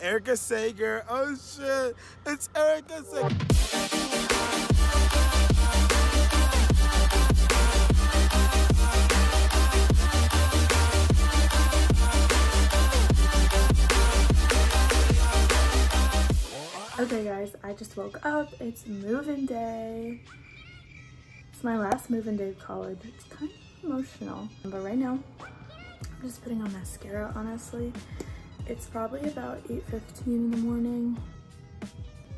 Erica Sager. Oh shit, it's Erica Sager. Okay guys, I just woke up. It's move-in day. It's my last move-in day of college. It's kind of emotional. But right now, I'm just putting on mascara, honestly. It's probably about 8:15 in the morning.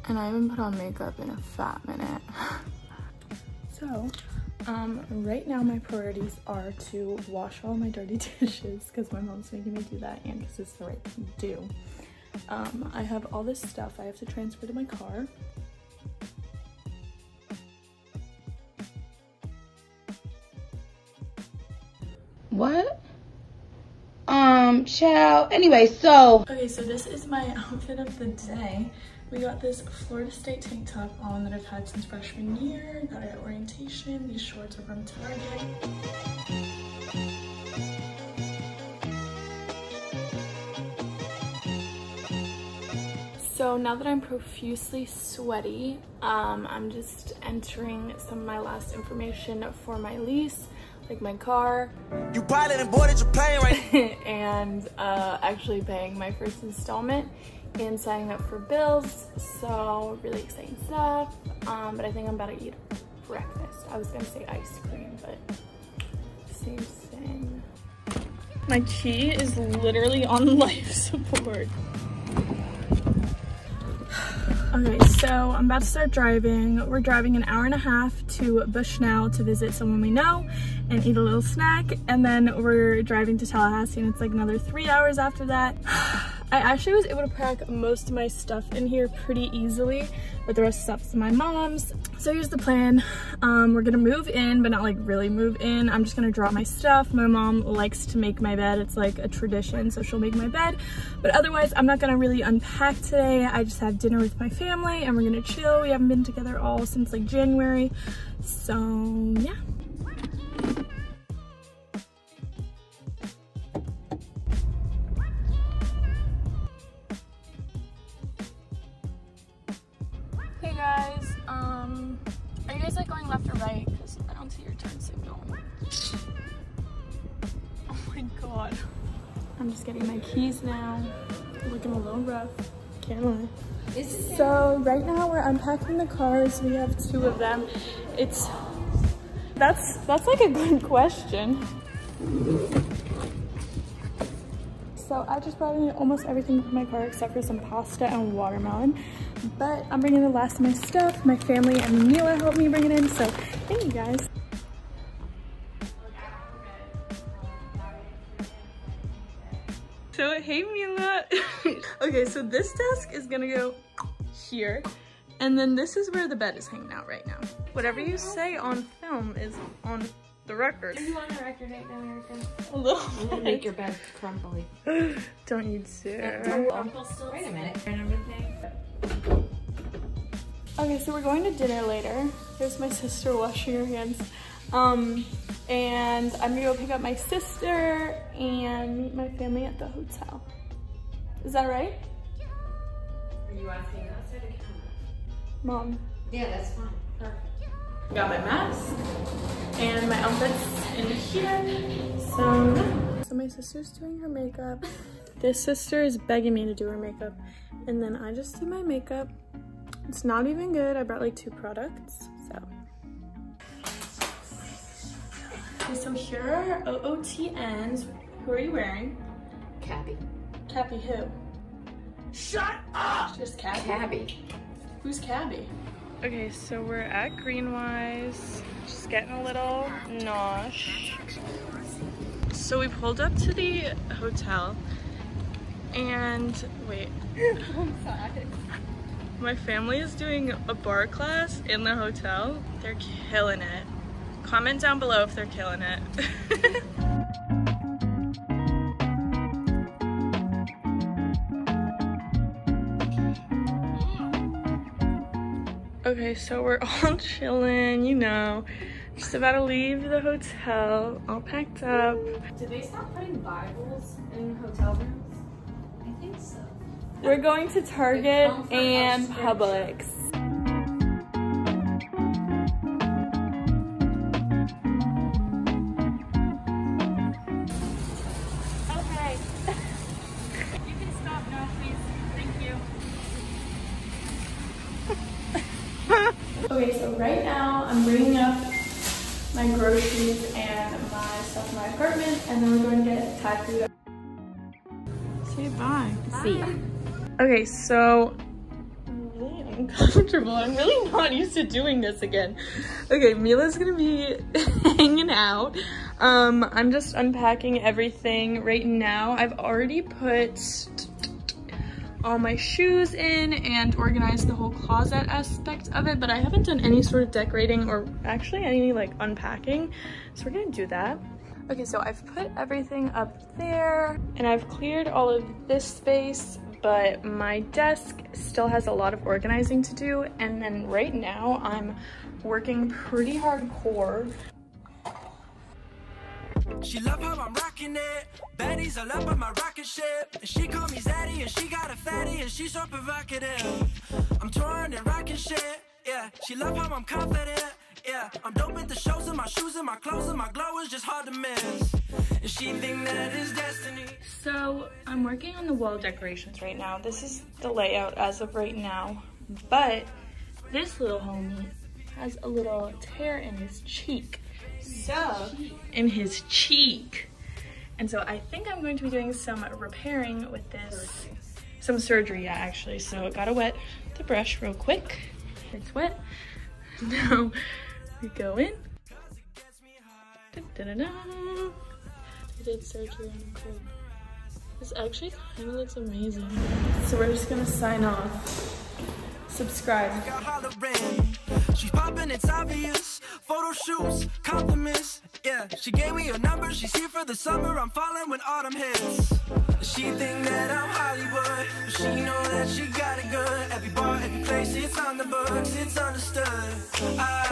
And I haven't put on makeup in a fat minute. So, right now my priorities are to wash all my dirty dishes because my mom's making me do that and because it's the right thing to do. I have all this stuff I have to transfer to my car. What? Ciao. Anyway, so this is my outfit of the day. We got this Florida State tank top on that I've had since freshman year. Got it at orientation. These shorts are from Target. So now that I'm profusely sweaty, I'm just entering some of my last information for my lease. Like my car. You bought it and boarded your plane, right? And actually paying my first installment and signing up for bills. So really exciting stuff. But I think I'm about to eat breakfast. I was gonna say ice cream, but same thing. My chi is literally on life support. Okay, so I'm about to start driving. We're driving an hour and a half to Bushnell to visit someone we know and eat a little snack. And then we're driving to Tallahassee and it's like another 3 hours after that. I actually was able to pack most of my stuff in here pretty easily, but the rest of stuff's my mom's. So here's the plan. We're gonna move in, but not like really move in. I'm just gonna drop my stuff. My mom likes to make my bed. It's like a tradition, so she'll make my bed. But otherwise, I'm not gonna really unpack today. I just have dinner with my family and we're gonna chill. We haven't been together all since like January. So yeah. I'm just getting my keys now. Looking a little rough. Can't lie. So right now we're unpacking the cars. We have two of them. That's like a good question. So I just brought in almost everything from my car except for some pasta and watermelon. But I'm bringing the last of my stuff. My family and Mila helped me bring it in. So thank you guys. So, hey Mila. Okay, so this desk is gonna go here, and then this is where the bed is hanging out right now. Whatever you say on film is on the record. Are you on the record right now, Erica? A little bit. We'll make your bed crumbly. Don't you dare. Wait a minute. Okay, so we're going to dinner later. Here's my sister washing her hands. And I'm gonna go pick up my sister and meet my family at the hotel. Is that right? Are you asking outside the camera? Mom. Yeah, that's fine. Perfect. Got my mask and my outfit's in here. So my sister's doing her makeup. This sister is begging me to do her makeup. And then I just did my makeup. It's not even good. I brought like 2 products, so. Okay, so here are our OOTNs. Who are you wearing? Cappy. Cappy who? Shut up! Just Cappy? Cappy. Who's Cappy? Okay, so we're at Greenwise. Just getting a little nosh. So we pulled up to the hotel and wait. I'm sorry. My family is doing a bar class in the hotel. They're killing it. Comment down below if they're killing it. Okay, so we're all chilling, you know. Just about to leave the hotel, all packed up. Did they stop putting Bibles in hotel rooms? I think so. We're going to Target and Publix. Okay, so right now I'm bringing up my groceries and my stuff in my apartment, and then we're going to get Thai food. Say bye. Bye. See ya. Okay, so I'm really uncomfortable. I'm really not used to doing this again. Okay, Mila's gonna be hanging out. I'm just unpacking everything right now. I've already put all my shoes in and organize the whole closet aspect of it, but I haven't done any sort of decorating or actually any like unpacking, so we're gonna do that. Okay, so I've put everything up there and I've cleared all of this space, but my desk still has a lot of organizing to do, and then right now I'm working pretty hardcore. She love how I'm rocking it. Betty's all up on my rocket ship. And she called me Zaddy and she got a fatty and she's so provocative. I'm touring and rocking shit. Yeah, she love how I'm confident. Yeah, I'm dope at the shows and my shoes and my clothes and my glow is just hard to miss. And she think that is destiny. So I'm working on the wall decorations right now. This is the layout as of right now. But this little homie has a little tear in his cheek. So, in his cheek. And so I think I'm going to be doing some repairing with this, some surgery, yeah, actually. So I gotta wet the brush real quick. It's wet. Now we go in. Da-da-da-da. I did surgery on the crib. This actually kind of looks amazing. So we're just gonna sign off. Subscribe. She's popping, it's obvious. Photo shoots, compliments. Yeah, she gave me her number. She's here for the summer. I'm falling when autumn hits. She think that I'm Hollywood. She know that she got it good. Every bar, every place, it's on the books, it's understood.